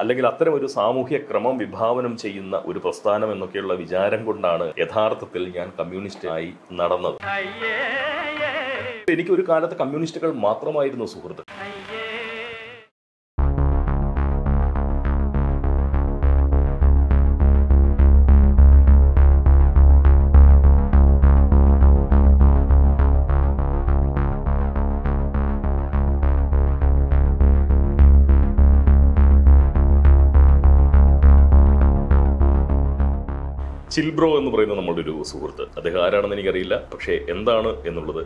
അല്ലെങ്കിൽ അത്തരം ഒരു സാമൂഹ്യ ക്രമം വിഭാവനം ചെയ്യുന്ന ഒരു പ്രസ്ഥാനം എന്നൊക്കെയുള്ള വിചാരം കൊണ്ടാണ് യഥാർത്ഥത്തിൽ ഞാൻ കമ്മ്യൂണിസ്റ്റായി നടന്നത്. എനിക്കൊരു കാലത്ത് കമ്മ്യൂണിസ്റ്റുകൾ മാത്രമായിരുന്നു സുഹൃത്ത്. ചിൽബ്രോ എന്ന് പറയുന്ന നമ്മുടെ ഒരു സുഹൃത്ത്, അദ്ദേഹം ആരാണെന്ന് എനിക്കറിയില്ല, പക്ഷേ എന്താണ് എന്നുള്ളത്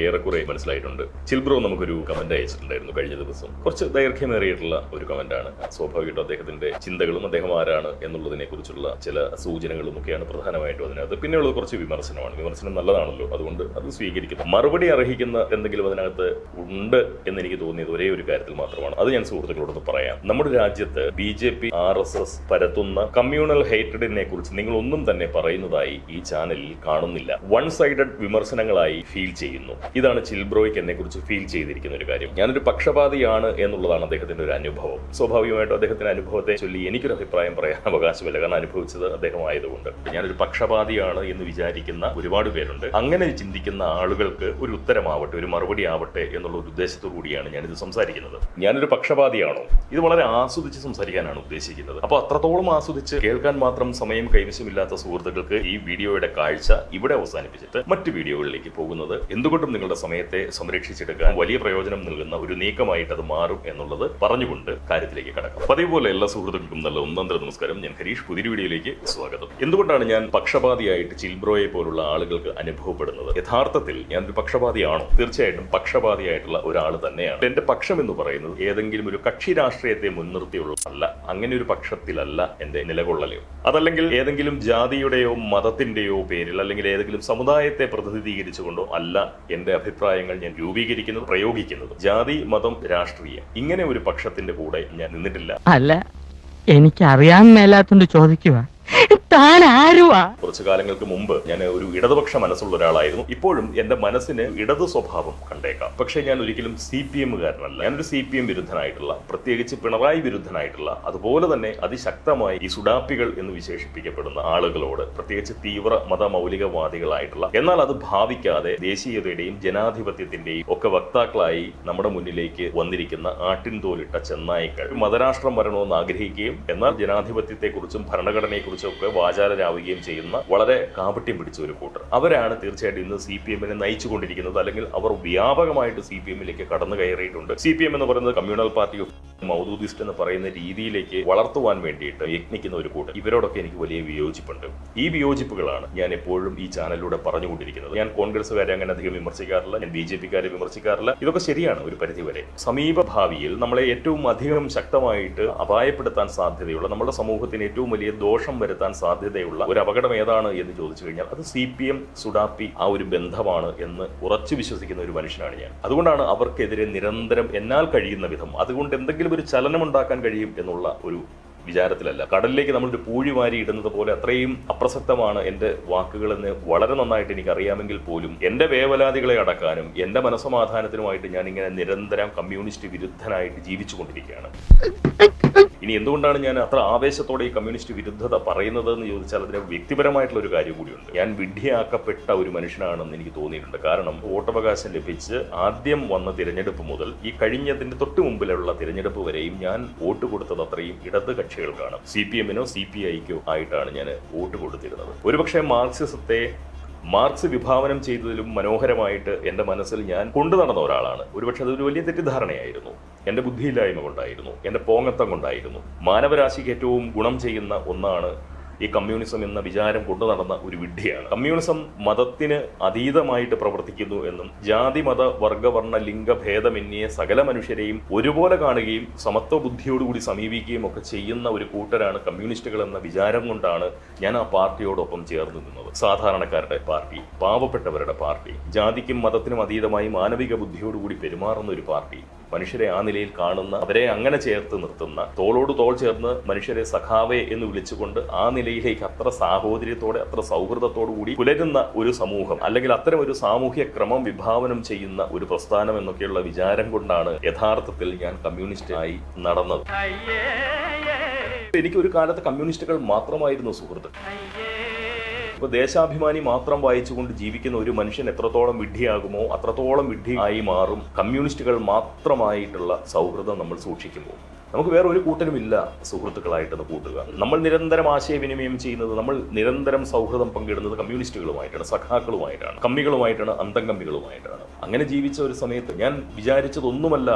ഏറെക്കുറെ മനസ്സിലായിട്ടുണ്ട്. ചിൽബ്രോ നമുക്കൊരു കമന്റ് അയച്ചിട്ടുണ്ടായിരുന്നു കഴിഞ്ഞ ദിവസം. കുറച്ച് ദൈർഘ്യമേറിയിട്ടുള്ള ഒരു കമന്റാണ്. സ്വാഭാവികമായിട്ടും അദ്ദേഹത്തിന്റെ ചിന്തകളും അദ്ദേഹം ആരാണ് എന്നുള്ളതിനെ കുറിച്ചുള്ള ചില സൂചനകളും ഒക്കെയാണ് പ്രധാനമായിട്ടും അതിനകത്ത്. പിന്നെയുള്ളത് കുറച്ച് വിമർശനമാണ്. വിമർശനം നല്ലതാണല്ലോ, അതുകൊണ്ട് അത് സ്വീകരിക്കുന്നു. മറുപടി അർഹിക്കുന്ന എന്തെങ്കിലും അതിനകത്ത് ഉണ്ട് എന്നെനിക്ക് തോന്നിയത് ഒരേ ഒരു കാര്യത്തിൽ മാത്രമാണ്. അത് ഞാൻ സുഹൃത്തുക്കളോടൊന്ന് പറയാം. നമ്മുടെ രാജ്യത്ത് BJP RSS പരത്തുന്ന കമ്മ്യൂണൽ ഹെയ്റ്റഡിനെ കുറിച്ച് നിങ്ങളൊന്നും തന്നെ പറയുന്നതായി ഈ ചാനലിൽ കാണുന്നില്ല. വൺ സൈഡഡ് വിമർശനങ്ങളായി ഫീൽ ചെയ്യുന്നു. ഇതാണ് ചിൽബ്രോയ്ക്ക് എന്നെ കുറിച്ച് ഫീൽ ചെയ്തിരിക്കുന്ന ഒരു കാര്യം. ഞാനൊരു പക്ഷപാതിയാണ് എന്നുള്ളതാണ് അദ്ദേഹത്തിന്റെ ഒരു അനുഭവം. സ്വാഭാവികമായിട്ടും അദ്ദേഹത്തിന്റെ അനുഭവത്തെ ചൊല്ലി എനിക്കൊരു അഭിപ്രായം പറയാൻ അവകാശമില്ല, കാരണം അനുഭവിച്ചത് അദ്ദേഹം ആയതുകൊണ്ട്. ഞാനൊരു പക്ഷപാതിയാണ് എന്ന് വിചാരിക്കുന്ന ഒരുപാട് പേരുണ്ട്. അങ്ങനെ ചിന്തിക്കുന്ന ആളുകൾക്ക് ഒരു ഉത്തരമാവട്ടെ, ഒരു മറുപടി ആവട്ടെ എന്നുള്ള ഒരു ഉദ്ദേശത്തു കൂടിയാണ് ഞാനിത് സംസാരിക്കുന്നത്. ഞാനൊരു പക്ഷപാതിയാണോ? ഇത് വളരെ ആസ്വദിച്ച് സംസാരിക്കാനാണ് ഉദ്ദേശിക്കുന്നത്. അപ്പൊ അത്രത്തോളം ആസ്വദിച്ച് കേൾക്കാൻ മാത്രം സമയം കൈവശമില്ലാത്ത സുഹൃത്തുക്കൾക്ക് ഈ വീഡിയോയുടെ കാഴ്ച ഇവിടെ അവസാനിപ്പിച്ചിട്ട് മറ്റു വീഡിയോകളിലേക്ക് പോകുന്നത് എന്തുകൊണ്ടും നിങ്ങളുടെ സമയത്തെ സംരക്ഷിച്ചെടുക്കാൻ വലിയ പ്രയോജനം നൽകുന്ന ഒരു നീക്കമായിട്ട് അത് മാറും എന്നുള്ളത് പറഞ്ഞുകൊണ്ട് കാര്യത്തിലേക്ക് കടക്കാം. പതിവുപോലെ എല്ലാ സുഹൃത്തുക്കൾക്കും നല്ല ഒന്നാന്തര നമസ്കാരം. ഞാൻ ഹരീഷ്, പുതിയൊരു വീഡിയോയിലേക്ക് സ്വാഗതം. എന്തുകൊണ്ടാണ് ഞാൻ പക്ഷപാതിയായിട്ട് ചിൽബ്രോയെ പോലുള്ള ആളുകൾക്ക് അനുഭവപ്പെടുന്നത്? യഥാർത്ഥത്തിൽ ഞാനൊരു പക്ഷപാതിയാണോ? തീർച്ചയായിട്ടും പക്ഷപാതിയായിട്ടുള്ള ഒരാൾ തന്നെയാണ്. എന്റെ പക്ഷം എന്ന് പറയുന്നത് ഏതെങ്കിലും ഒരു കക്ഷി രാഷ്ട്രീയത്തെ മുൻനിർത്തിയുള്ളതല്ല. അങ്ങനെ ഒരു പക്ഷത്തിലല്ല എന്റെ നിലകൊള്ളലോ, അതല്ലെങ്കിൽ ഏതെങ്കിലും ജാതിയുടെയോ മതത്തിന്റെയോ പേരിൽ അല്ലെങ്കിൽ ഏതെങ്കിലും സമുദായത്തെ പ്രതിനിധീകരിച്ചുകൊണ്ടോ അല്ല എന്റെ അഭിപ്രായങ്ങൾ ഞാൻ രൂപീകരിക്കുന്നത്, പ്രയോഗിക്കുന്നത്. ജാതി, മതം, രാഷ്ട്രീയം, ഇങ്ങനെ ഒരു പക്ഷത്തിന്റെ കൂടെ ഞാൻ നിന്നിട്ടില്ല. അല്ല, എനിക്കറിയാൻ മേലാത്തോണ്ട് ചോദിക്കുക. കുറച്ചു കാലങ്ങൾക്ക് മുമ്പ് ഞാൻ ഒരു ഇടതുപക്ഷ മനസ്സുള്ള ഒരാളായിരുന്നു. ഇപ്പോഴും എന്റെ മനസ്സിന് ഇടതു സ്വഭാവം കണ്ടേക്കാം. പക്ഷേ ഞാൻ ഒരിക്കലും CPM കാരനല്ല. ഞാനൊരു CPM വിരുദ്ധനായിട്ടുള്ള, പ്രത്യേകിച്ച് പിണറായി വിരുദ്ധനായിട്ടുള്ള, അതുപോലെ തന്നെ അതിശക്തമായി ഈ സുഡാപ്പികൾ എന്ന് വിശേഷിപ്പിക്കപ്പെടുന്ന ആളുകളോട്, പ്രത്യേകിച്ച് തീവ്ര മത മൗലികവാദികളായിട്ടുള്ള, എന്നാൽ അത് ഭാവിക്കാതെ ദേശീയതയുടെയും ജനാധിപത്യത്തിന്റെയും ഒക്കെ വക്താക്കളായി നമ്മുടെ മുന്നിലേക്ക് വന്നിരിക്കുന്ന ആട്ടിൻതോലിട്ട ചെന്നായ്ക്കൾ, മതരാഷ്ട്രം വരണമെന്ന് ആഗ്രഹിക്കുകയും എന്നാൽ ജനാധിപത്യത്തെക്കുറിച്ചും ഭരണഘടനയെക്കുറിച്ചും ഒക്കെ വാചാലരാവുകയും ചെയ്യുന്ന വളരെ കാപട്യം പിടിച്ച ഒരു കൂട്ടർ. അവരാണ് തീർച്ചയായിട്ടും ഇന്ന് CPM നെ നയിച്ചുകൊണ്ടിരിക്കുന്നത്. അല്ലെങ്കിൽ അവർ വ്യാപകമായിട്ട് CPM ലേക്ക് കടന്നു കയറിയിട്ടുണ്ട്. CPM എന്ന് പറയുന്നത് കമ്മ്യൂണൽ പാർട്ടി ഓഫ് മൗദൂദിസ്റ്റ് എന്ന് പറയുന്ന രീതിയിലേക്ക് വളർത്തുവാൻ വേണ്ടിയിട്ട് യത്നിക്കുന്ന ഒരു കൂട്ടർ. ഇവരോടൊക്കെ എനിക്ക് വലിയ വിയോജിപ്പുണ്ട്. ഈ വിയോജിപ്പുകളാണ് ഞാൻ എപ്പോഴും ഈ ചാനലിലൂടെ പറഞ്ഞുകൊണ്ടിരിക്കുന്നത്. ഞാൻ കോൺഗ്രസ്സുകാരെ അങ്ങനെ അധികം വിമർശിക്കാറില്ല, ഞാൻ BJP കാരെ വിമർശിക്കാറില്ല. ഇതൊക്കെ ശരിയാണ് ഒരു പരിധിവരെ. സമീപ ഭാവിയിൽ നമ്മളെ ഏറ്റവും അധികം ശക്തമായിട്ട് അപായപ്പെടുത്താൻ സാധ്യതയുള്ള, നമ്മുടെ സമൂഹത്തിന് ഏറ്റവും വലിയ ദോഷം വരുത്താൻ സാധ്യതയുള്ള ഒരു അപകടം ഏതാണ് എന്ന് ചോദിച്ചു കഴിഞ്ഞാൽ അത് CPM സുഡാപ്പി ആ ഒരു ബന്ധമാണ് എന്ന് ഉറച്ചു വിശ്വസിക്കുന്ന ഒരു മനുഷ്യനാണ് ഞാൻ. അതുകൊണ്ടാണ് അവർക്കെതിരെ നിരന്തരം എന്നാൽ കഴിയുന്ന വിധം, അതുകൊണ്ട് എന്തെങ്കിലും ഒരു ചലനമുണ്ടാക്കാൻ കഴിയും എന്നുള്ള ഒരു വിചാരത്തിലല്ല. കടലിലേക്ക് നമ്മളൊരു പൂഴി വാരി ഇടുന്നത് പോലെ അത്രയും അപ്രസക്തമാണ് എൻ്റെ വാക്കുകളെന്ന് വളരെ നന്നായിട്ട് എനിക്കറിയാമെങ്കിൽ പോലും എൻ്റെ വേവലാതികളെ അടക്കാനും എൻ്റെ മനസ്സമാധാനത്തിനുമായിട്ട് ഞാൻ ഇങ്ങനെ നിരന്തരം കമ്മ്യൂണിസ്റ്റ് വിരുദ്ധനായിട്ട് ജീവിച്ചു കൊണ്ടിരിക്കുകയാണ്. ഇനി എന്തുകൊണ്ടാണ് ഞാൻ അത്ര ആവേശത്തോടെ ഈ കമ്മ്യൂണിസ്റ്റ് വിരുദ്ധത പറയുന്നത് എന്ന് ചോദിച്ചാൽ അതിന് വ്യക്തിപരമായിട്ടുള്ള ഒരു കാര്യം കൂടിയുണ്ട്. ഞാൻ വിഡ്ഢിയാക്കപ്പെട്ട ഒരു മനുഷ്യനാണെന്ന് എനിക്ക് തോന്നിയിട്ടുണ്ട്. കാരണം വോട്ടവകാശം ലഭിച്ച് ആദ്യം വന്ന തിരഞ്ഞെടുപ്പ് മുതൽ ഈ കഴിഞ്ഞതിന്റെ തൊട്ട് മുമ്പിലുള്ള തിരഞ്ഞെടുപ്പ് വരെയും ഞാൻ വോട്ട് കൊടുത്തത് അത്രയും ഇടത് കക്ഷികൾക്കാണ്. CPM നോ CPI ക്കോ ആയിട്ടാണ് ഞാൻ വോട്ട് കൊടുത്തിരുന്നത്. ഒരുപക്ഷെ മാർക്സ് വിഭാവനം ചെയ്തതിലും മനോഹരമായിട്ട് എൻ്റെ മനസ്സിൽ ഞാൻ കൊണ്ടു നടന്ന ഒരാളാണ്. ഒരുപക്ഷെ അതൊരു വലിയ തെറ്റിദ്ധാരണയായിരുന്നു, എൻ്റെ ബുദ്ധിയില്ലായ്മ കൊണ്ടായിരുന്നു, എൻ്റെ പോങ്ങത്തം കൊണ്ടായിരുന്നു. മാനവരാശിക്ക് ഏറ്റവും ഗുണം ചെയ്യുന്ന ഒന്നാണ് ഈ കമ്മ്യൂണിസം എന്ന വിചാരം കൊണ്ടു നടന്ന ഒരു വിഡ്ഢിയാണ്. കമ്മ്യൂണിസം മതത്തിന് അതീതമായിട്ട് പ്രവർത്തിക്കുന്നു എന്നും ജാതി, മത, വർഗവർണ്ണ, ലിംഗ ഭേദമന്യേ സകല മനുഷ്യരെയും ഒരുപോലെ കാണുകയും സമത്വ ബുദ്ധിയോടുകൂടി സമീപിക്കുകയും ഒക്കെ ചെയ്യുന്ന ഒരു കൂട്ടരാണ് കമ്മ്യൂണിസ്റ്റുകൾ എന്ന വിചാരം കൊണ്ടാണ് ഞാൻ ആ പാർട്ടിയോടൊപ്പം ചേർന്ന് നിന്നത്. സാധാരണക്കാരുടെ പാർട്ടി, പാവപ്പെട്ടവരുടെ പാർട്ടി, ജാതിക്കും മതത്തിനും അതീതമായി മാനവിക ബുദ്ധിയോടുകൂടി പെരുമാറുന്ന ഒരു പാർട്ടി, മനുഷ്യരെ ആ നിലയിൽ കാണുന്ന, അവരെ അങ്ങനെ ചേർത്ത് നിർത്തുന്ന, തോളോട് തോൾ ചേർന്ന് മനുഷ്യരെ സഖാവേ എന്ന് വിളിച്ചുകൊണ്ട് ആ നിലയിലേക്ക് അത്ര സാഹോദര്യത്തോടെ, അത്ര സൗഹൃദത്തോടു കൂടി പുലരുന്ന ഒരു സമൂഹം, അല്ലെങ്കിൽ അത്തരം ഒരു സാമൂഹ്യ ക്രമം വിഭാവനം ചെയ്യുന്ന ഒരു പ്രസ്ഥാനം എന്നൊക്കെയുള്ള വിചാരം കൊണ്ടാണ് യഥാർത്ഥത്തിൽ ഞാൻ കമ്മ്യൂണിസ്റ്റായി നടന്നത്. എനിക്ക് ഒരു കാലത്ത് കമ്മ്യൂണിസ്റ്റുകൾ മാത്രമായിരുന്നു സുഹൃത്ത്. ഇപ്പോൾ ദേശാഭിമാനി മാത്രം വായിച്ചുകൊണ്ട് ജീവിക്കുന്ന ഒരു മനുഷ്യൻ എത്രത്തോളം വിഡ്ഢിയാകുമോ അത്രത്തോളം വിഡ്ഢി ആയി മാറും കമ്മ്യൂണിസ്റ്റുകൾ മാത്രമായിട്ടുള്ള സൗഹൃദം നമ്മൾ സൂക്ഷിക്കുമ്പോൾ. നമുക്ക് വേറൊരു കൂട്ടരുമില്ല സുഹൃത്തുക്കളായിട്ടെന്ന് കൂട്ടുക. നമ്മൾ നിരന്തരം ആശയവിനിമയം ചെയ്യുന്നത്, നമ്മൾ നിരന്തരം സൗഹൃദം പങ്കിടുന്നത് കമ്മ്യൂണിസ്റ്റുകളുമായിട്ടാണ്, സഖാക്കളുമായിട്ടാണ്, കമ്മികളുമായിട്ടാണ്, അന്തംകമ്മികളുമായിട്ടാണ്. അങ്ങനെ ജീവിച്ച ഒരു സമയത്ത് ഞാൻ വിചാരിച്ചതൊന്നുമല്ല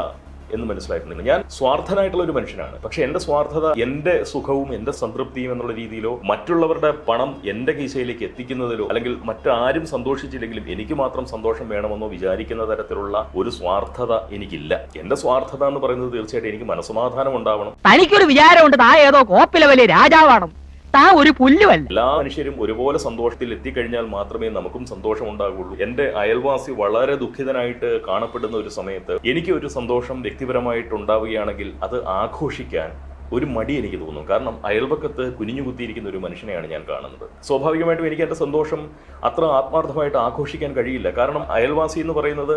എന്ന് മനസ്സിലായിട്ടുണ്ട്. ഞാൻ സ്വാർത്ഥനായിട്ടുള്ള ഒരു മനുഷ്യനാണ്, പക്ഷെ എൻ്റെ സ്വാർത്ഥത, എൻ്റെ സുഖവും എൻ്റെ സംതൃപ്തിയും എന്നുള്ള രീതിയിലോ മറ്റുള്ളവരുടെ പണം എൻ്റെ കീശയിലേക്ക് എത്തിക്കുന്നതിലോ അല്ലെങ്കിൽ മറ്റാരും സന്തോഷിച്ചില്ലെങ്കിലും എനിക്ക് മാത്രം സന്തോഷം വേണമെന്നോ വിചാരിക്കുന്ന തരത്തിലുള്ള ഒരു സ്വാർത്ഥത എനിക്കില്ല. എൻ്റെ സ്വാർത്ഥത എന്ന് പറയുന്നത് തീർച്ചയായിട്ടും എനിക്ക് മനസ്സമാധാനം ഉണ്ടാവണം. തനിക്കൊരു വിചാരമുണ്ട്, താ ഏതോ കോപ്പിലെ വലിയ രാജാവാണ്, താ ഒരു പുല്ലുമല്ല. എല്ലാ മനുഷ്യരും ഒരുപോലെ സന്തോഷത്തിൽ എത്തിക്കഴിഞ്ഞാൽ മാത്രമേ നമുക്കും സന്തോഷം ഉണ്ടാകുള്ളൂ. എൻ്റെ അയൽവാസി വളരെ ദുഃഖിതനായിട്ട് കാണപ്പെടുന്ന ഒരു സമയത്ത് എനിക്ക് ഒരു സന്തോഷം വ്യക്തിപരമായിട്ടുണ്ടാവുകയാണെങ്കിൽ അത് ആഘോഷിക്കാൻ ഒരു മടി എനിക്ക് തോന്നും. കാരണം അയൽപക്കത്ത് കുനിഞ്ഞുകുത്തിയിരിക്കുന്ന ഒരു മനുഷ്യനെയാണ് ഞാൻ കാണുന്നത്. സ്വാഭാവികമായിട്ടും എനിക്ക് എൻ്റെ സന്തോഷം അത്ര ആത്മാർത്ഥമായിട്ട് ആഘോഷിക്കാൻ കഴിയില്ല. കാരണം അയൽവാസി എന്ന് പറയുന്നത്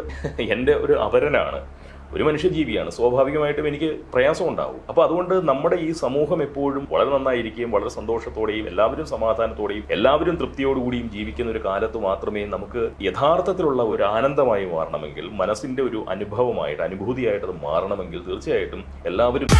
എൻ്റെ ഒരു അവരനാണ്, ഒരു മനുഷ്യജീവിയാണ്. സ്വാഭാവികമായിട്ടും എനിക്ക് പ്രയാസമുണ്ടാവും. അപ്പോൾ അതുകൊണ്ട് നമ്മുടെ ഈ സമൂഹം എപ്പോഴും വളരെ നന്നായിരിക്കുകയും വളരെ സന്തോഷത്തോടെയും എല്ലാവരും സമാധാനത്തോടെയും എല്ലാവരും തൃപ്തിയോടുകൂടിയും ജീവിക്കുന്ന ഒരു കാലത്ത് മാത്രമേ നമുക്ക് യഥാർത്ഥത്തിലുള്ള ഒരു ആനന്ദമായി മാറണമെങ്കിൽ, മനസ്സിൻ്റെ ഒരു അനുഭവമായിട്ട് അനുഭൂതിയായിട്ട് അത് മാറണമെങ്കിൽ തീർച്ചയായിട്ടും എല്ലാവരെയും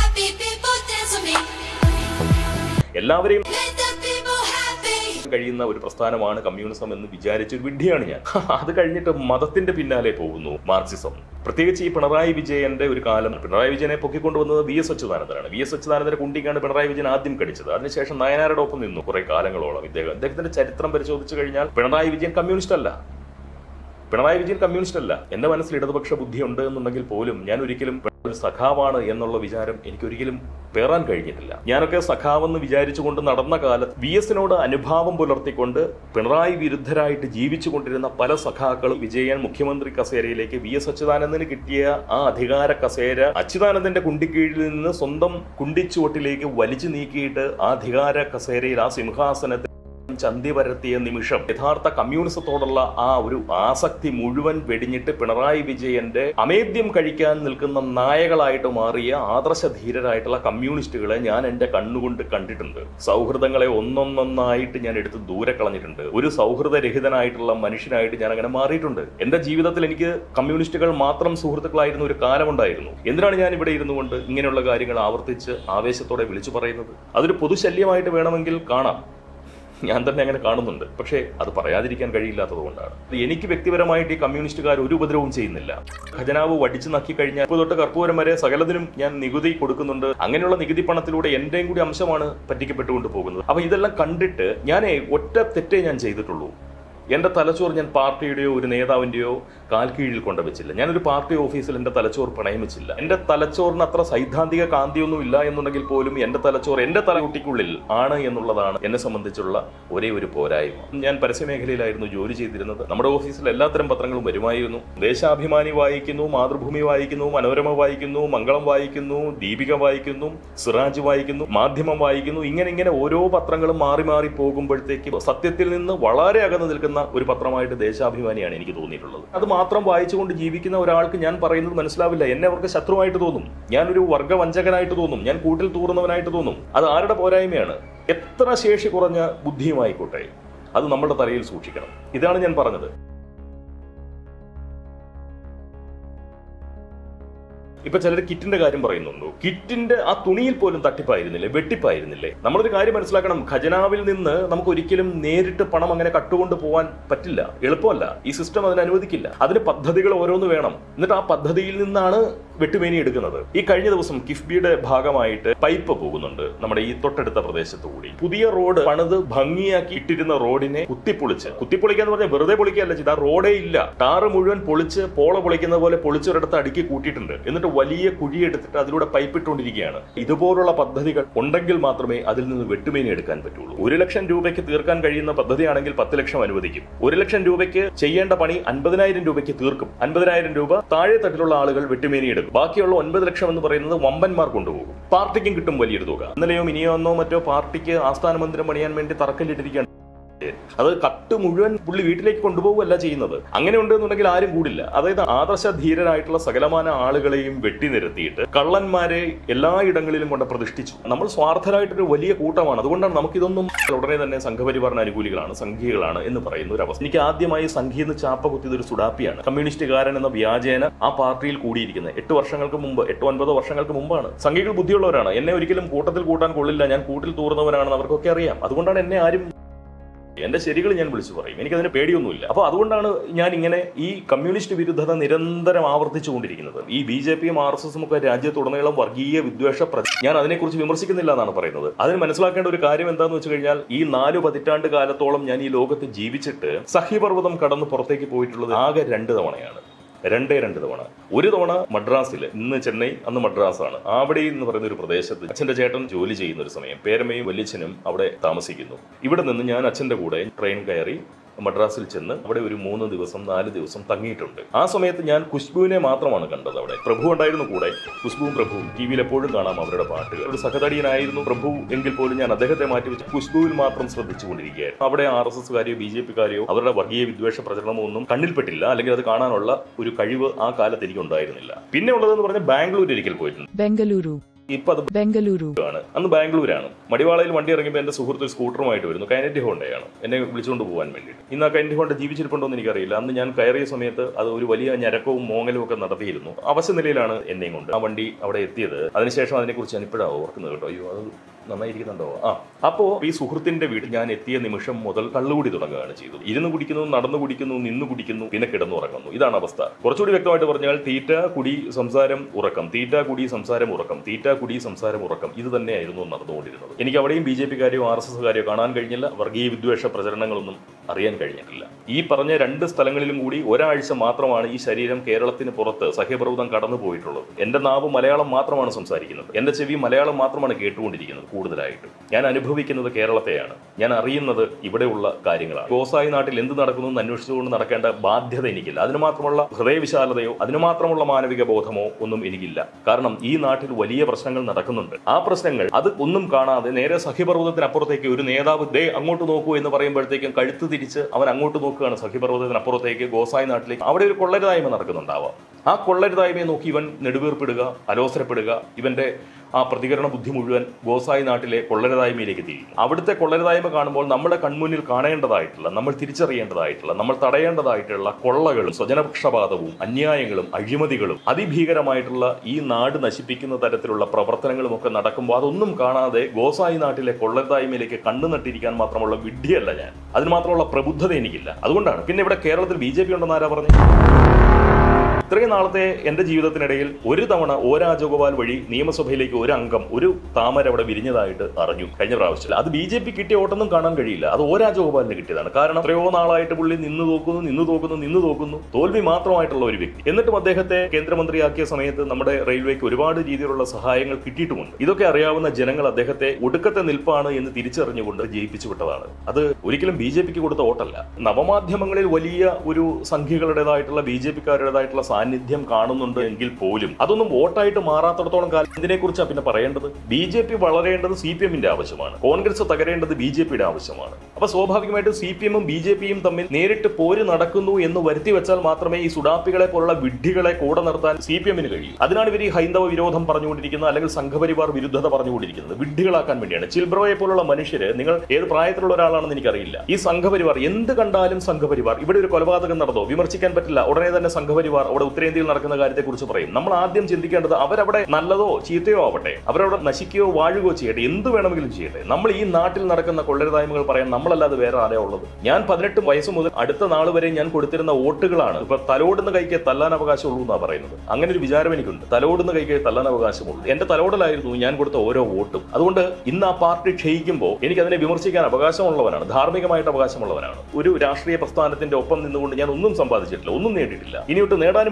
കഴിയുന്ന ഒരു പ്രസ്ഥാനമാണ് കമ്മ്യൂണിസം എന്ന് വിചാരിച്ച ഒരു വിഡ്ഢിയാണ് ഞാൻ. അത് കഴിഞ്ഞിട്ട് മതത്തിന്റെ പിന്നാലെ പോകുന്നു മാർക്സിസം. പ്രത്യേകിച്ച് ഈ പിണറായി വിജയന്റെ ഒരു കാലം, പിണറായി വിജയനെ പൊക്കിക്കൊണ്ടുവന്നത് VS അച്യുതാനന്ദനാണ്. VS അച്യുതാനന്ദന്റെ കുണ്ടിക്കാണ് പിണറായി വിജയൻ ആദ്യം കടിച്ചത്. അതിനുശേഷം നായനാരുടെ ഒപ്പം നിന്നു കുറെ കാലങ്ങളോളം. അദ്ദേഹത്തിന്റെ ചരിത്രം പരിശോധിച്ചു കഴിഞ്ഞാൽ പിണറായി വിജയൻ കമ്മ്യൂണിസ്റ്റ് അല്ല, എന്റെ മനസ്സിൽ ഇടതുപക്ഷ ബുദ്ധി ഉണ്ട് എന്നുണ്ടെങ്കിൽ പോലും ഞാൻ ഒരിക്കലും ഒരു സഖാവാണ് എന്നുള്ള വിചാരം എനിക്കൊരിക്കലും പേറാൻ കഴിഞ്ഞിട്ടില്ല. ഞാനൊക്കെ സഖാവെന്ന് വിചാരിച്ചുകൊണ്ട് നടന്ന കാലത്ത് VS നോട് അനുഭാവം പുലർത്തിക്കൊണ്ട് പിണറായി വിരുദ്ധരായിട്ട് ജീവിച്ചു കൊണ്ടിരുന്ന പല സഖാക്കളും വിജയൻ മുഖ്യമന്ത്രി കസേരയിലേക്ക് VS അച്യുതാനന്ദന് കിട്ടിയ ആ അധികാര കസേര അച്യുതാനന്ദന്റെ കുണ്ടിക്കീഴിൽ നിന്ന് സ്വന്തം കുണ്ടിച്ചുവട്ടിലേക്ക് വലിച്ചു നീക്കിയിട്ട് ആ അധികാര കസേരയിൽ ആ സിംഹാസനത്തിൽ ചന്തി പരത്തിയ നിമിഷം യഥാർത്ഥ കമ്മ്യൂണിസത്തോടുള്ള ആ ഒരു ആസക്തി മുഴുവൻ വെടിഞ്ഞിട്ട് പിണറായി വിജയന്റെ അമേദ്യം കഴിക്കാൻ നിൽക്കുന്ന നായകളായിട്ട് മാറിയ ആദർശധീരരായിട്ടുള്ള കമ്മ്യൂണിസ്റ്റുകളെ ഞാൻ എന്റെ കണ്ണുകൊണ്ട് കണ്ടിട്ടുണ്ട്. സൗഹൃദങ്ങളെ ഒന്നൊന്നൊന്നായിട്ട് ഞാൻ എടുത്ത് ദൂരെ കളഞ്ഞിട്ടുണ്ട്. ഒരു സൗഹൃദരഹിതനായിട്ടുള്ള മനുഷ്യനായിട്ട് ഞാൻ അങ്ങനെ മാറിയിട്ടുണ്ട്. എന്റെ ജീവിതത്തിൽ എനിക്ക് കമ്മ്യൂണിസ്റ്റുകൾ മാത്രം സുഹൃത്തുക്കളായിരുന്ന ഒരു കാലമുണ്ടായിരുന്നു. എന്തിനാണ് ഞാൻ ഇവിടെ ഇരുന്നു കൊണ്ട് ഇങ്ങനെയുള്ള കാര്യങ്ങൾ ആവർത്തിച്ച് ആവേശത്തോടെ വിളിച്ചു പറയുന്നത്? അതൊരു പൊതുശല്യമായിട്ട് വേണമെങ്കിൽ കാണാം, ഞാൻ തന്നെ അങ്ങനെ കാണുന്നുണ്ട്. പക്ഷേ അത് പറയാതിരിക്കാൻ കഴിയില്ലാത്തത് കൊണ്ടാണ്. എനിക്ക് വ്യക്തിപരമായിട്ട് ഈ കമ്മ്യൂണിസ്റ്റുകാർ ഒരു ഉപദ്രവവും ചെയ്യുന്നില്ല. ഖജനാവ് വടിച്ചു നക്കി കഴിഞ്ഞാൽ ഇപ്പോൾ തൊട്ട് കർപ്പൂരം വരെ സകലത്തിനും ഞാൻ നികുതി കൊടുക്കുന്നുണ്ട്. അങ്ങനെയുള്ള നികുതി പണത്തിലൂടെ എന്റെയും കൂടി അംശമാണ് പറ്റിക്കപ്പെട്ടുകൊണ്ട് പോകുന്നത്. അപ്പോൾ ഇതെല്ലാം കണ്ടിട്ട് ഞാൻ ഒറ്റ തെറ്റേ ഞാൻ ചെയ്തിട്ടുള്ളൂ. എൻ്റെ തലച്ചോറ് ഞാൻ പാർട്ടിയുടെയോ ഒരു നേതാവിൻ്റെയോ കാൽ കീഴിൽ കൊണ്ടുവച്ചില്ല. ഞാനൊരു പാർട്ടി ഓഫീസിൽ എൻ്റെ തലച്ചോറ് പണയം വെച്ചില്ല. എൻ്റെ തലച്ചോറിന് അത്ര സൈദ്ധാന്തിക കാന്തിയൊന്നും ഇല്ല എന്നുണ്ടെങ്കിൽ പോലും എൻ്റെ തലച്ചോറ് എൻ്റെ തലകുട്ടിക്കുള്ളിൽ ആണ് എന്നുള്ളതാണ് എന്നെ സംബന്ധിച്ചുള്ള ഒരേ ഒരു പോരായ്മ. ഞാൻ പരസ്യമേഖലയിലായിരുന്നു ജോലി ചെയ്തിരുന്നത്. നമ്മുടെ ഓഫീസിൽ എല്ലാത്തരം പത്രങ്ങളും വരുമായിരുന്നു. ദേശാഭിമാനി വായിക്കുന്നു, മാതൃഭൂമി വായിക്കുന്നു, മനോരമ വായിക്കുന്നു, മംഗളം വായിക്കുന്നു, ദീപിക വായിക്കുന്നു, സിറാജ് വായിക്കുന്നു, മാധ്യമം വായിക്കുന്നു. ഇങ്ങനെ ഓരോ പത്രങ്ങളും മാറി മാറി പോകുമ്പോഴത്തേക്ക് സത്യത്തിൽ നിന്ന് വളരെ അകന്നു നിൽക്കുന്ന ഒരു പത്രമായിട്ട് ദേശാഭിമാനിയാണ് എനിക്ക് തോന്നിയിട്ടുള്ളത്. അത് മാത്രം വായിച്ചുകൊണ്ട് ജീവിക്കുന്ന ഒരാൾക്ക് ഞാൻ പറയുന്നത് മനസ്സിലാവില്ല. എന്നെ അവർക്ക് ശത്രുവായിട്ട് തോന്നും, ഞാനൊരു വർഗവഞ്ചകനായിട്ട് തോന്നും, ഞാൻ കൂട്ടിൽ തൂറുന്നവനായിട്ട് തോന്നും. അത് ആരുടെ പോരായ്മയാണ്? എത്ര ശേഷി കുറഞ്ഞ ബുദ്ധിയുമായിക്കോട്ടെ, അത് നമ്മുടെ തലയിൽ സൂക്ഷിക്കണം. ഇതാണ് ഞാൻ പറഞ്ഞത്. ഇപ്പൊ ചിലർ കിറ്റിന്റെ കാര്യം പറയുന്നുണ്ടോ? കിറ്റിന്റെ ആ തുണിയിൽ പോലും തട്ടിപ്പായിരുന്നില്ലേ, വെട്ടിപ്പായിരുന്നില്ലേ? നമ്മളൊരു കാര്യം മനസ്സിലാക്കണം, ഖജനാവിൽ നിന്ന് നമുക്ക് ഒരിക്കലും നേരിട്ട് പണം അങ്ങനെ കട്ടുകൊണ്ട് പോകാൻ പറ്റില്ല, എളുപ്പമല്ല. ഈ സിസ്റ്റം അതിന് അനുവദിക്കില്ല. അതിന് പദ്ധതികൾ ഓരോന്ന് വേണം. എന്നിട്ട് ആ പദ്ധതിയിൽ നിന്നാണ് വെട്ടുമേനി എടുക്കുന്നത്. ഈ കഴിഞ്ഞ ദിവസം കിഫ്ബിയുടെ ഭാഗമായിട്ട് പൈപ്പ് പോകുന്നുണ്ട് നമ്മുടെ ഈ തൊട്ടടുത്ത പ്രദേശത്തു കൂടി. പുതിയ റോഡ് പണിത് ഭംഗിയാക്കി ഇട്ടിരുന്ന റോഡിനെ കുത്തിപ്പൊളിക്കാന്ന് പറഞ്ഞാൽ വെറുതെ പൊളിക്കുകയല്ല ചെയ്ത്, ആ റോഡേ ഇല്ല, ടാറ് മുഴുവൻ പൊളിച്ച് പോള പൊളിക്കുന്ന പോലെ പൊളിച്ചൊരിടത്ത് അടുക്കി കൂട്ടിയിട്ടുണ്ട്. എന്നിട്ട് വലിയ കുഴിയെടുത്തിട്ട് അതിലൂടെ പൈപ്പ് ഇട്ടുകൊണ്ടിരിക്കുകയാണ്. ഇതുപോലുള്ള പദ്ധതികൾ ഉണ്ടെങ്കിൽ മാത്രമേ അതിൽ നിന്ന് വെട്ടുമേനി എടുക്കാൻ പറ്റുള്ളൂ. 1 ലക്ഷം രൂപയ്ക്ക് തീർക്കാൻ കഴിയുന്ന പദ്ധതിയാണെങ്കിൽ 10 ലക്ഷം അനുവദിക്കും. 1 ലക്ഷം രൂപയ്ക്ക് ചെയ്യേണ്ട പണി 50,000 രൂപയ്ക്ക് തീർക്കും. 50,000 രൂപ താഴെ തട്ടിലുള്ള ആളുകൾ വെട്ടുമേനി എടുക്കും. ബാക്കിയുള്ള 9 ലക്ഷം എന്ന് പറയുന്നത് വമ്പന്മാർ കൊണ്ടുപോകും. പാർട്ടിക്കും കിട്ടും വലിയൊരു തുക. ഇന്നലെയോ ഇനിയോ ഒന്നോ മറ്റോ പാർട്ടിക്ക് ആസ്ഥാന മന്ദിരം പണിയാൻ വേണ്ടി തറക്കല്ലിട്ടിരിക്കുകയാണ്. it. Other cut to Muruan would leave it another. Anganunda, other than Adasha Hira Itla, Sagalamana, Alagalim, Vetinera theatre, Kalan Mare, Ella Dangalim on a Pradestich. Number Swartharite, Velia Kutavana, the one Namakidon, Lodre than Sankavari Guligana, Sankilana in the Paranavas. Nikadia Mai Sanki in the Chapa with the Sudapian, Communist Garan and the Viajana, a partil Kudigan, Etuashangal Kumba, Etuan by the Washangal Kumba, Sankil Budulorana, and never kill him, Kotal Kotan Kolil and Kotil Torna and another and the Serial and Bulsuari, many other paid you Nulla. Apatuna Yaning, E. Communist with the Niranda Amar the Chundin, E. BJP, Marsus Mukaja, Tonella, Vargia, with Dusha Prasana, Kursi, Mersic in the Lana Parano. Other Manasla can do the Kari and Danuchal, E. Nadio Patitan to Gala Tolam Yani Loka, Givichit, Sahibar with them cut on the Porteki poet to the Aga and the one. Render the one. Udidona, Madrasil, Chennai, and the Madrasana. Abadi in the Parandu Pradesh, the Chentajetan, Joliji in the same, Perme, Velichinum, Abde Tamasikino. Even the Nyan Achenda Guda, train Gairi, Madrasil Chenna, whatever moon there was some Nali, there was some Tangitum. Asamet Yan, Kushpune Matraman Kanda, Prabhu and I in the Kudai, Kushpun Prabhu, Kiwi Podana Mavra party, Sakatari and I in Prabhu, Engel Podian, Adakatamati, Kushpun Matrams for the Chuni Gate. Abade Arsus Vario, BJ Picario, Avara Bagi with Dusha Prasalamunum, Kandil Petilla, Legata Kana Nola, Urukadiva, Akala Terion Dianilla. Pinna the Bangalore Dedical Poison. Bengaluru. Bengaluru. And the Bangalore. Madivala one day recommended the Suhurtu scooter might do, the Kennedy Honda, and I will show to 1 minute. In the Kennedy Honda, the Givichipon on the Nicarilla, and the Yan Kairi Sameta, Adurivali, and Yarako, Mongeloka, and Natafil. Avasanilana, ending on Amandi, Avade theatre, other station on the Kuchanipeda, Apo, we Sukurtin David, Yan Ethi and the Musham model, Kaludi to Naganachi. Even the Budikino, not the Budikino, in the Budikino, Pinakatan Orakano, Idanabasta. Korchuri Vector, Original Theta, Kudi, Samsaram, Urakam, Theta, Kudi, Samsaram, Urakam, Theta. Samsara Murakam, either the name or not the only. In Kavadi, BJP Gario, Arsus Gario, Kanan Gadilla, Vargi, Duesha, President Arian Gadilla. E. Parana and the Stalangalimudi, where is a matraman, E. Sariam, Kerala, Porta, Sahibaru, and Katana Poetro. End the Nabu Malayalam matraman, some Sarikin. End the Chevi Malayalam matraman, Gate Tundikin, Kud the Right. Yan Anibuvikin of the Kerala Theana. Yan Arian, the Ibadula, Karinga. Kosai, Nati, Linda Narakun, and Nusun, Narakanda, Bad the Nikil, Adamatramola, Revishala, Adamatramola, Manavika Bothamo, Unum Inigilla. Karnam E. Natil, Valia. Our Presangle, other Kunum Kana, the Nera Sahibaru, the Naporteke, Neda, they Angotoku in the Parimber taken Kaditu the teacher, our Angotoku and Sahibaru, the Naporteke, Gosai Natli, our Colletta Imanakandava. Our Colletta Imanokivan, Nedur Pudaga, Alosra Pudaga, even the particular Buddhimudan, Gosai Natile, Colletta Imeliki. After the Colletta Imakanbol, number the Kanmunil Kana and the Itla, number Tirichari and the Itla, number Taday and the Itla, Kollagal, Sojanap Shabadabu, Anya Anglum, Ajimadigal, Adi Bigara Maitla, E. Nad Nashipik in the Tatatula. Propertangle Natakamba, Unum Kana, they Gosa in Atile, Kolada, Meleke, Kandan, Tirikan, Matramola, Vidia Lajan, Adamatrola, Prabudha, Nikila. Adunda, can never care of the BJP on the Naravan. Trenarte, Endaji the Tenedale, Uridamana, Ora Jogobal, Nemus of Helic, Urangam, Uru, Tama, Virginia, Araju, Kanyavasla, the BJP Kitty Otan Kanan Gadilla, the Ora Jogobal Nikita, Karana, Trevona, Itabulin, Indukun, told me Matro Italovic. In the Tamadehate, Kendramandriaki Samet, Namada Railway, rewarded either or Sahayang Kitty Tun. Ido Karyavana, General Dehate, Udakata Nilpana in the Tirichar and Yunda J. Pichutavana. Other Urikilam BJP Kiko to the Otala. Navamad Hamangal Valia, Uru, Sankikal Itala, BJP Karaditla. Nidium Kanon under Engil Polium. Adunum Votai to Marathon Gal, the Kurchap in a parent, BJP Valare under the CPM in Davashaman, Congress of Tagare under the BJP Davashaman. A Sobhavik made a CPM and BJP the Nerit to Pori and Adakunu in the Verti Vachal Matrame, Sudapika Pola, Vidigala Koda Narthan, CPM in Gadi. Adana very high in the Virodham Parnudikin, like Sankavari or Viduda Parnudikin, the Vidigala Convention, Chilbro Pola Manishere, Ningle, Air Prioral and the Nicarilla. Is Sankavari in the Kandal and Sankavari, even if Kolava Ganado, Vimerchik and Patilla, or rather than a Sankavari. Narkanagar Kursupreme. Namadim Childikan to the Avera Nalado, Chite Avate, Avera Nashikio, Wadugo Chit, Indu Venomil Chite, Namali Natil Narkan, the Kolda Paran, Namala, the Vera Areola. Yan Padret to Vaisum, Adata Nalaver and Yan Kudir and the Water Glana, but Talod and the Gaike Talana Vagasholuna Paran. Angani Vijaranikun, Talod and the Gaike Talana Vagasol, and the Taloda Yan Kurta over a vote. I wonder in the partridge Hikimbo, any other Vimursi and Abagasam Lavana, the Harmikamite of Gasam Lavana. Would you Rashri Pastan and open in the Unum Sambajit, Ununadilla? In you to Neda.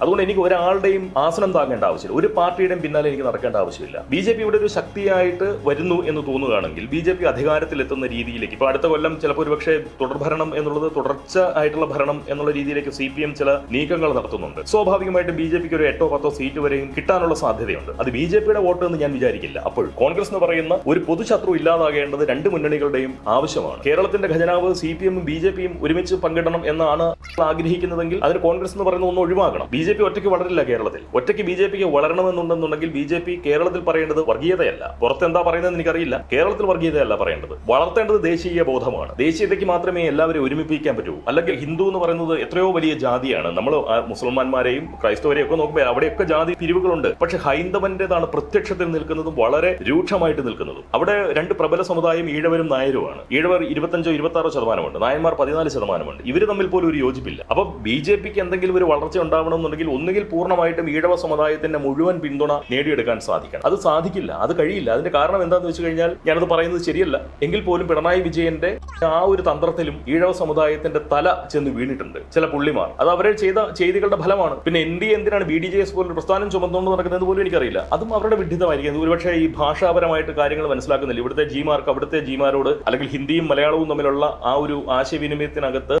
I don't any all time Asan Dagandaus, would a party and Pinali Narkandavsilla. BJP would have Shakti, Vedinu and Tunu Ranangil, BJP Adhigaratil, the Ridi, like part അടുത്ത കൊല്ലം ചിലപ്പോൾ ഒരുപക്ഷെ തുടർഭരണം എന്നുള്ളത് തുടർച്ച ആയിട്ടുള്ള ഭരണം എന്നുള്ള രീതിയിലേക്ക് സി പി എം ചില നീക്കങ്ങൾ നടത്തുന്നുണ്ട്. സ്വാഭാവികമായിട്ടും ബി ജെ പിക്ക് ഒരു 8 or 10 സീറ്റ് വരെയും കിട്ടാനുള്ള സാധ്യതയുണ്ട്. അത് ബി ജെ പിയുടെ വോട്ട് എന്ന് ഞാൻ വിചാരിക്കില്ല. അപ്പോൾ കോൺഗ്രസ് എന്ന് പറയുന്ന ഒരു പൊതുശത്രു ഇല്ലാതാകേണ്ടത് രണ്ട് മുന്നണികളുടെയും ആവശ്യമാണ്. കേരളത്തിന്റെ ഖജനാവ് സി പി എമ്മും ബി ജെ പിയും ഒരുമിച്ച് പങ്കിടണം എന്നാണ് ആഗ്രഹിക്കുന്നതെങ്കിൽ അതിന് കോൺഗ്രസ് എന്ന് പറയുന്ന ഒന്ന് ഒഴിവാക്കണം. ബി ജെ പി ഒറ്റയ്ക്ക് വളരില്ല. കേരളത്തിൽ ഒറ്റയ്ക്ക് ബി ജെ പിക്ക് വളരണമെന്നുണ്ടെന്നുണ്ടെങ്കിൽ ബി ജെ പി കേരളത്തിൽ പറയേണ്ടത് വർഗീയതയല്ല, പുറത്തെന്താ പറയുന്നത് എനിക്കറിയില്ല, കേരളത്തിൽ വർഗീയതയല്ല പറയേണ്ടത്. വളർത്തേണ്ടത് ദേശീയ ബോധമാണ്. ദേശീയതയ്ക്ക് മാത്രമേ എല്ലാവരും ഒരുമിപ്പിക്കാൻ പറ്റൂ. അല്ലെങ്കിൽ ഹിന്ദു എന്ന് പറയുന്നത് എത്രയോ വലിയ ജാതിയാണ്. നമ്മൾ മുസൽമാന്മാരെയും ക്രൈസ്തവരെയും ഒക്കെ നോക്കുമ്പോൾ അവിടെയൊക്കെ ജാതി പിരിവുകളുണ്ട്. പക്ഷെ ഹൈന്ദവന്റേതാണ് പ്രത്യക്ഷത്തിൽ നിൽക്കുന്നതും വളരെ രൂക്ഷമായിട്ട് നിൽക്കുന്നതും. അവിടെ രണ്ട് പ്രബല സമുദായം ഈഴവരും നായരുമാണ്. ഈഴവർ 25-26%, നായന്മാർ 14%. ഇവർ തമ്മിൽ പോലും ഒരു യോജിപ്പില്ല. അപ്പൊ ബി ജെ പിക്ക് എന്തെങ്കിലും ഒരു വളർച്ച ഉണ്ടാവണമെന്നുണ്ടെങ്കിൽ ഒന്നുകിൽ പൂർണ്ണമായിട്ടും ഈഴവ സമുദായത്തിന്റെ മുഴുവൻ പിന്തുണ നേടിയെടുക്കാൻ സാധിക്കണം. അത് സാധിക്കില്ല, അത് കഴിയില്ല. അതിന്റെ കാരണം എന്താണെന്ന് വെച്ച് കഴിഞ്ഞാൽ ഞാനത് പറയുന്നത് ശരിയല്ല എങ്കിൽ പോലും പിണറായി വിജയന്റെ ആ ഒരു തന്ത്രത്തിലും ഈഴവ സമുദായത്തിന്റെ തല ചെന്ന് വീണിട്ടുണ്ട് ചില പുള്ളിമാർ. അത് അവരെ ചെയ്ത ചെയ്തികളുടെ ഫലമാണ്. പിന്നെ NDA എന്തിനാണ് BDJS പോലും പ്രസ്ഥാനം ചുമത്തുകൊണ്ട് നടക്കുന്നത് പോലും എനിക്കറിയില്ല. അതും അവരുടെ വിഡിതമായിരിക്കും. ഒരുപക്ഷെ ഈ ഭാഷാപരമായിട്ട് കാര്യങ്ങൾ മനസ്സിലാക്കുന്നില്ല. ഇവിടുത്തെ ജിമാർക്ക് അവിടുത്തെ ജിമാരോട് അല്ലെങ്കിൽ ഹിന്ദിയും മലയാളവും തമ്മിലുള്ള ആ ഒരു ആശയവിനിമയത്തിനകത്ത്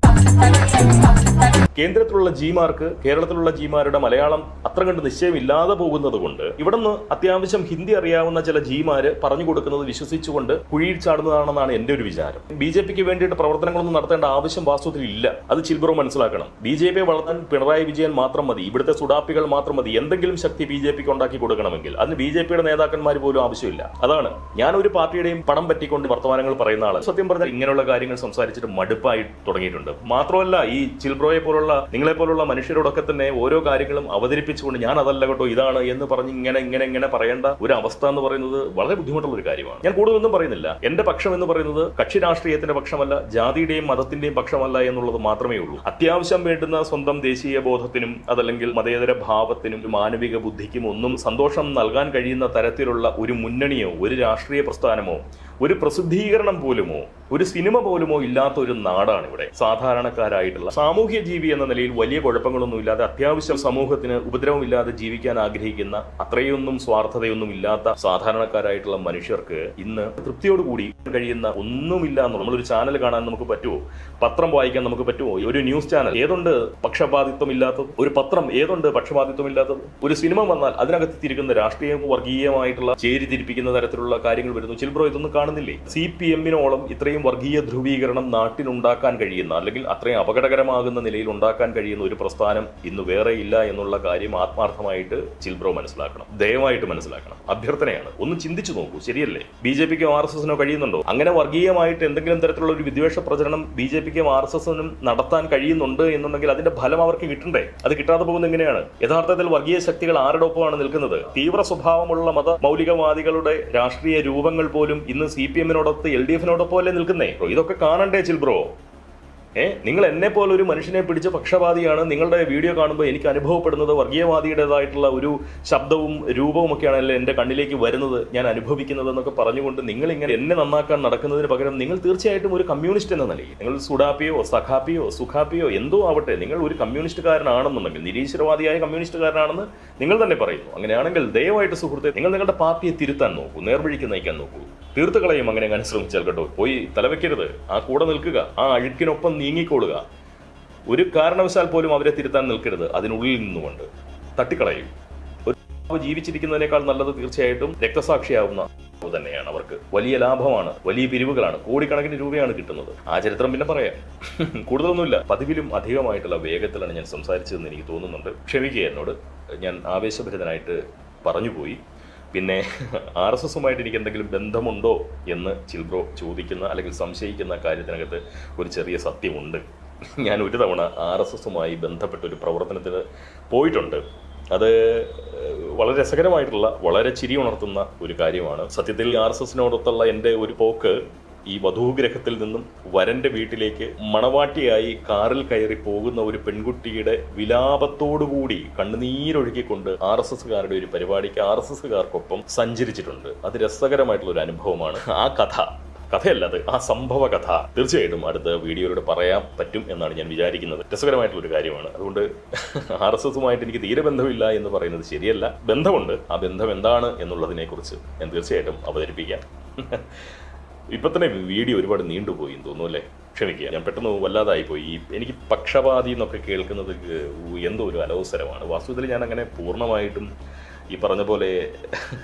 കേന്ദ്രത്തിലുള്ള ജിമാർക്ക് കേരളത്തിലുള്ള ജിമാരുടെ മലയാളം അത്ര കണ്ട് നിശ്ചയമില്ലാതെ പോകുന്നത് കൊണ്ട് ഇവിടുന്ന് അത്യാവശ്യം ഹിന്ദി അറിയാവുന്ന ചില ജിമാര് പറഞ്ഞു കൊടുക്കുന്നത് വിശ്വസിച്ചുകൊണ്ട് കുഴിയിൽ ചാടുന്നതാണെന്നാണ് എന്റെ ഒരു വിചാരം. ബി ജെ പിക്ക് വേണ്ടിയിട്ട് പ്രവർത്തനങ്ങളൊന്നും നടത്തേണ്ട ആവശ്യം വാസ്തുവിൽ ഇല്ല. അത് ചിൽബ്രോ മനസ്സിലാക്കണം. ബി ജെ പിയെ വളർത്താൻ പിണറായി വിജയൻ മാത്രം മതി, ഇവിടുത്തെ സുഡാപ്പികൾ മാത്രം മതി. എന്തെങ്കിലും ശക്തി ബി ജെ പിക്ക് ഉണ്ടാക്കി കൊടുക്കണമെങ്കിൽ അതിന് ബി ജെ പിയുടെ നേതാക്കന്മാർ പോലും ആവശ്യമില്ല. അതാണ് ഞാൻ ഒരു പാർട്ടിയുടെയും പണം പറ്റിക്കൊണ്ട് വർത്തമാനങ്ങൾ പറയുന്ന ആള്. സത്യം പറഞ്ഞാൽ ഇങ്ങനെയുള്ള കാര്യങ്ങൾ സംസാരിച്ചിട്ട് മടുപ്പായി തുടങ്ങിയിട്ടുണ്ട്. മാത്രമല്ല ഈ ചിൽബ്രോയെ പോലുള്ള നിങ്ങളെ പോലുള്ള മനുഷ്യരോടൊക്കെ തന്നെ ഓരോ കാര്യങ്ങളും അവതരിപ്പിച്ചുകൊണ്ട് ഞാൻ അതല്ല കേട്ടോ ഇതാണ് എന്ന് പറഞ്ഞ് ഇങ്ങനെ പറയേണ്ട ഒരു അവസ്ഥ എന്ന് പറയുന്നത് വളരെ ബുദ്ധിമുട്ടുള്ള ഒരു കാര്യമാണ്. ഞാൻ കൂടുതലൊന്നും പറയുന്നില്ല. എന്റെ പക്ഷം എന്ന് പറയുന്നത് കക്ഷി രാഷ്ട്രീയത്തിന്റെ പക്ഷമല്ല, ജാതിയുടെയും മതത്തിന്റെയും പക്ഷമല്ല എന്നുള്ളത് മാത്രമേ ഉള്ളൂ. അത്യാവശ്യം വേണ്ടുന്ന സ്വന്തം ദേശീയ ബോധത്തിനും അതല്ലെങ്കിൽ മതേതര ഭാവത്തിനും മാനവിക ബുദ്ധിക്കും ഒന്നും സന്തോഷം നൽകാൻ കഴിയുന്ന തരത്തിലുള്ള ഒരു മുന്നണിയോ ഒരു രാഷ്ട്രീയ പ്രസ്ഥാനമോ ഒരു പ്രസിദ്ധീകരണം പോലുമോ ഒരു സിനിമ പോലുമോ ഇല്ലാത്ത ഒരു നാടാണ് ഇവിടെ. സാധാരണക്കാരായിട്ടുള്ള സാമൂഹ്യ ജീവി എന്ന നിലയിൽ വലിയ കുഴപ്പങ്ങളൊന്നും ഇല്ലാതെ അത്യാവശ്യം സമൂഹത്തിന് ഉപദ്രവമില്ലാതെ ജീവിക്കാൻ ആഗ്രഹിക്കുന്ന അത്രയൊന്നും സ്വാർത്ഥതയൊന്നും ഇല്ലാത്ത സാധാരണക്കാരായിട്ടുള്ള മനുഷ്യർക്ക് ഇന്ന് തൃപ്തിയോടുകൂടി കഴിയുന്ന ഒന്നുമില്ല എന്നുള്ളത്. നമ്മളൊരു ചാനൽ കാണാൻ നമുക്ക് പറ്റുമോ? പത്രം വായിക്കാൻ നമുക്ക് പറ്റുമോ? ഒരു ന്യൂസ് ചാനൽ ഏതുണ്ട് പക്ഷപാതിത്വം ഇല്ലാത്തത്? ഒരു പത്രം ഏതുണ്ട് പക്ഷപാതിത്വം ഇല്ലാത്തത്? ഒരു സിനിമ വന്നാൽ അതിനകത്തിരിക്കുന്ന രാഷ്ട്രീയ വർഗീയമായിട്ടുള്ള ചേരിതിരിപ്പിക്കുന്ന തരത്തിലുള്ള കാര്യങ്ങൾ വരുന്നു. ചിൽബ്രോ ഇതൊന്നും സി പി എമ്മിനോളം ഇത്രയും വർഗീയ ധ്രുവീകരണം നാട്ടിലുണ്ടാക്കാൻ കഴിയുന്ന അല്ലെങ്കിൽ അത്രയും അപകടകരമാകുന്ന നിലയിൽ ഉണ്ടാക്കാൻ കഴിയുന്ന ഒരു പ്രസ്ഥാനം ഇന്ന് വേറെ ഇല്ല എന്നുള്ള കാര്യം ആത്മാർത്ഥമായിട്ട് ചിൽബ്രോ മനസ്സിലാക്കണം. ദയവായിട്ട് മനസ്സിലാക്കണം. അഭ്യർത്ഥനയാണ്. ഒന്ന് ചിന്തിച്ചു നോക്കൂ, ശരിയല്ലേ? ബി ജെ പിക്കോ RSSനോ കഴിയുന്നുണ്ടോ അങ്ങനെ വർഗീയമായിട്ട് എന്തെങ്കിലും തരത്തിലുള്ള ഒരു വിദ്വേഷ പ്രചരണം ബി ജെ പിക്കും RSSനും നടത്താൻ കഴിയുന്നുണ്ട് എന്നുണ്ടെങ്കിൽ അതിന്റെ ഫലം അവർക്ക് കിട്ടണ്ടേ? അത് കിട്ടാതെ പോകുന്നത് എങ്ങനെയാണ്? യഥാർത്ഥത്തിൽ വർഗീയ ശക്തികൾ ആരോടൊപ്പമാണ് നിൽക്കുന്നത്? തീവ്ര സ്വഭാവമുള്ള മത മൗലികവാദികളുടെ രാഷ്ട്രീയ രൂപങ്ങൾ പോലും ഇന്ന് CPM-നോടൊത്ത് LDF-നോടൊപ്പം അല്ലേ നിൽക്കുന്നേ? ഇതൊക്കെ കാണണ്ടേ ചിൽബ്രോ? നിങ്ങൾ എന്നെ പോലെ ഒരു മനുഷ്യനെ പിടിച്ച പക്ഷപാതിയാണ്. നിങ്ങളുടെ വീഡിയോ കാണുമ്പോൾ എനിക്ക് അനുഭവപ്പെടുന്നത് വർഗീയവാദിയുടേതായിട്ടുള്ള ഒരു ശബ്ദവും രൂപവും ഒക്കെയാണല്ലോ എൻ്റെ കണ്ണിലേക്ക് വരുന്നത്, ഞാൻ അനുഭവിക്കുന്നത് എന്നൊക്കെ പറഞ്ഞുകൊണ്ട് നിങ്ങളിങ്ങനെ എന്നെ നന്നാക്കാൻ നടക്കുന്നതിന് പകരം നിങ്ങൾ തീർച്ചയായിട്ടും ഒരു കമ്മ്യൂണിസ്റ്റ് എന്ന നിലയിൽ, നിങ്ങൾ സുഡാപ്പിയോ സഖാപ്പിയോ സുഖാപ്പിയോ എന്തോ ആവട്ടെ, നിങ്ങൾ ഒരു കമ്മ്യൂണിസ്റ്റുകാരനാണെന്നുണ്ടെങ്കിൽ നിരീശ്വരവാദിയായ കമ്മ്യൂണിസ്റ്റുകാരനാണെന്ന് നിങ്ങൾ തന്നെ പറയുന്നു. അങ്ങനെയാണെങ്കിൽ ദയവായിട്ട് സുഹൃത്തെ, നിങ്ങൾ നിങ്ങളുടെ പാർട്ടിയെ തിരുത്താൻ നോക്കൂ, നേർവഴിക്ക് നയിക്കാൻ നോക്കൂ. തീർത്ത് കളയും അങ്ങനെ ഞാൻ ശ്രമിച്ചാൽ കേട്ടോ. പോയി തലവെക്കരുത്, ആ കൂടെ നിൽക്കുക, ആ അഴുക്കിനൊപ്പം നീങ്ങിക്കൊള്ളുക. ഒരു കാരണവശാൽ പോലും അവരെ തിരുത്താൻ നിൽക്കരുത്. അതിനുള്ളിൽ നിന്നുകൊണ്ട് തട്ടിക്കളയും. ഒരു ജീവിച്ചിരിക്കുന്നതിനേക്കാൾ നല്ലത് തീർച്ചയായിട്ടും രക്തസാക്ഷിയാവുന്ന തന്നെയാണ്. അവർക്ക് വലിയ ലാഭമാണ്, വലിയ പിരിവുകളാണ്, കോടിക്കണക്കിന് രൂപയാണ് കിട്ടുന്നത്. ആ ചരിത്രം പിന്നെ പറയാം. കൂടുതലൊന്നുമില്ല. പതിവിലും അധികമായിട്ടുള്ള വേഗത്തിലാണ് ഞാൻ സംസാരിച്ചതെന്ന് എനിക്ക് തോന്നുന്നുണ്ട്. ക്ഷമിക്കുക എന്നോട്, ഞാൻ ആവേശഭരിതനായിട്ട് പറഞ്ഞുപോയി. പിന്നെ RSSമായിട്ട് എനിക്ക് എന്തെങ്കിലും ബന്ധമുണ്ടോ എന്ന് ചിൽബ്രോ ചോദിക്കുന്ന അല്ലെങ്കിൽ സംശയിക്കുന്ന കാര്യത്തിനകത്ത് ഒരു ചെറിയ സത്യമുണ്ട്. ഞാൻ ഒരു തവണ RSSമായി ബന്ധപ്പെട്ടൊരു പ്രവർത്തനത്തിന് പോയിട്ടുണ്ട്. അത് വളരെ രസകരമായിട്ടുള്ള വളരെ ചിരി ഉണർത്തുന്ന ഒരു കാര്യമാണ്. സത്യത്തിൽ RSSനോടൊത്തുള്ള എൻ്റെ ഒരു പോക്ക് ഈ വധൂഗ്രഹത്തിൽ നിന്നും വരൻ്റെ വീട്ടിലേക്ക് മണവാട്ടിയായി കാറിൽ കയറി പോകുന്ന ഒരു പെൺകുട്ടിയുടെ വിലാപത്തോടുകൂടി കണ്ണുനീരൊഴുക്കിക്കൊണ്ട് RSSകാരുടെ ഒരു പരിപാടിക്ക് RSSകാർക്കൊപ്പം സഞ്ചരിച്ചിട്ടുണ്ട്. അത് രസകരമായിട്ടുള്ള ഒരു അനുഭവമാണ്. ആ കഥയല്ലത്, ആ സംഭവ കഥ തീർച്ചയായിട്ടും അടുത്ത വീഡിയോയിലൂടെ പറയാൻ പറ്റും എന്നാണ് ഞാൻ വിചാരിക്കുന്നത്. രസകരമായിട്ടുള്ള ഒരു കാര്യമാണ്. അതുകൊണ്ട് RSSമായിട്ട് എനിക്ക് തീരെ ബന്ധമില്ല എന്ന് പറയുന്നത് ശരിയല്ല. ബന്ധമുണ്ട്. ആ ബന്ധം എന്താണ് എന്നുള്ളതിനെ കുറിച്ച് ഞാൻ തീർച്ചയായിട്ടും അവതരിപ്പിക്കാം. Ipatana video about an Indo in the Nole, Shemiki, and Petano Valadaipo, any Pakshavadi, Nokakan of the Yendo Valo Saravan, Vasudriana, Purna item, Iparanabole,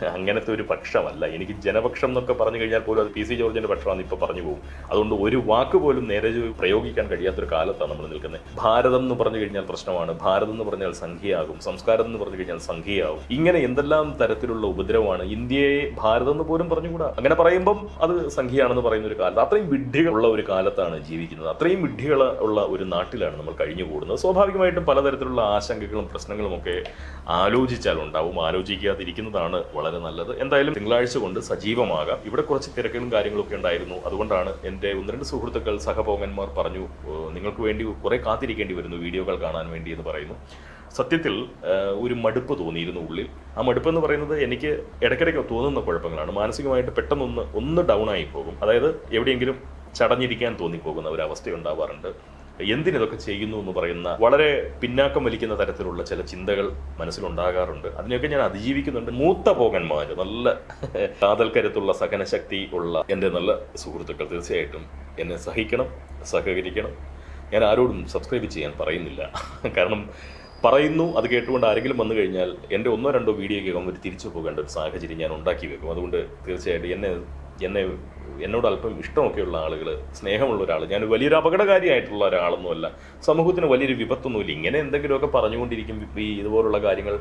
Anganatu Pakshavala, any Janapaksham of Kaparanga Pola, PC George and Patrani Papanibu. I don't know very walkable narrative, Prayogi can get the Kala Tanamakan, Bharadam the Parnigan Prasnavan, Bharadam the Parnel Sankiagum, Samskaran the Parnigan Sankiago, Inga in the Lam Taratulo, Budravan, India, Bharadam the Purim Parnuda, Anganaparaimum, other Sanki. Nothing with dear Lauricalatan, GV, three with dear Laura with an artillery animal carrying wood. So, having made a palatherla, Sankical, Prasnangal, okay, Aluji Chalunda, Malujikia, the Rikinana, Valadan, and the English under Sajiva Maga. If a Kochikarican guiding look and I know, other one, and they wouldn't Sukurtakal, Sakapong and more Paranu, Ningalku, and you Korakati can do in the video Kalkana and Vendi the Parano. Satithil, Uri Madupu needed only. A Madupan the Enike, Edakaric of Ton on the Purpanga, Mansing might petam on the down I program. Either every Chatani can Tony Pogan, I was still on the warrant. Yendinaka Chegino Novarena, what a Pinaka Melikana that Rola Chella Chindagal, Manasilon Dagar under Adnakana, the Givikan and Muta Pogan Maja, Tadal Karatula Sakana Shakti, Ulla, and then Sukurtakal item, and a Sahikanum, Sakarikanum, and I would subscribe and Paranilla. Karnum. Paraynu, other get to an article on the Ganyal, end of no video with Tirichu and Sakajin on Daki, Mother Yen, Yenodalpum, Stokola, Sneham, and Valira Pagadi, Alanola. Some who then Valir Vipatunuling, and then the Giroka Paranun did be the World Lagaringal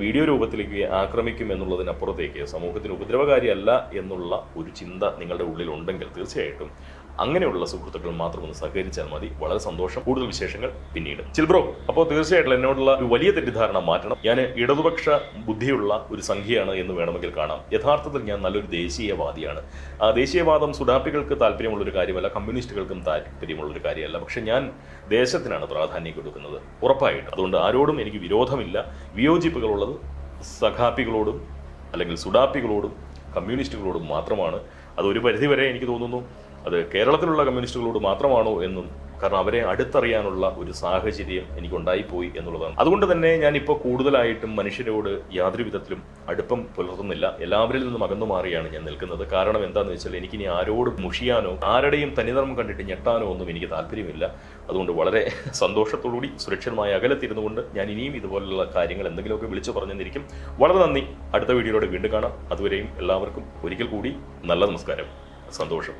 video with Akramicum and Lola Naporte, some who then Udravagariella, Yenola, Udichinda, Ningal London, Tilsatum. Angela Sukurtakal Matru and Sakari Chalmadi, what are some dosham, Udal Visheshangal, Pinida. Chilbro, about the Nodla, Valia the Dharna Martin, Yana Idabaksha, Buddhula, with Sangiana in the Venamakana, Yathartha Yanalu Desi Avadiana. A Desi Avadam Sudapical Katalprimularivala, communistical Kantai, Primulari, Lakshanyan, Desathana Radhani could another. Or a pite, Adunda Arodum, any Virodhamilla, Vioji Picoloda, Sakhapi Glodum, Alangal Sudapi Glodum, Communist Glodum Matramana, Adurivare, any Dono. The Kerala communist to Matramano in Karnavare, Adatarianula, with Sahaji, and you can die poi and Lulan. Adunda the name Yanipo Kudal item, Manishi Road, Yadri with the Trim, Adapum Polotonilla, Elabril and the Magano Marian and Elkan, the Karana Venta, the Cheleniki, Arod, Mushiano, Aradim, Tanidam, Contenatano, the Viniki Alpiri Villa, Adunda Vare, Sandosha Turudi, Srechel Mayagalati, the Wunda, Yanini, the Walla Karingal, and the Gilok village of Rananikim, what are the other video of Vindakana, Adware, Elavarkum, Urical Kudi, Nala Muscarab, Sandosha.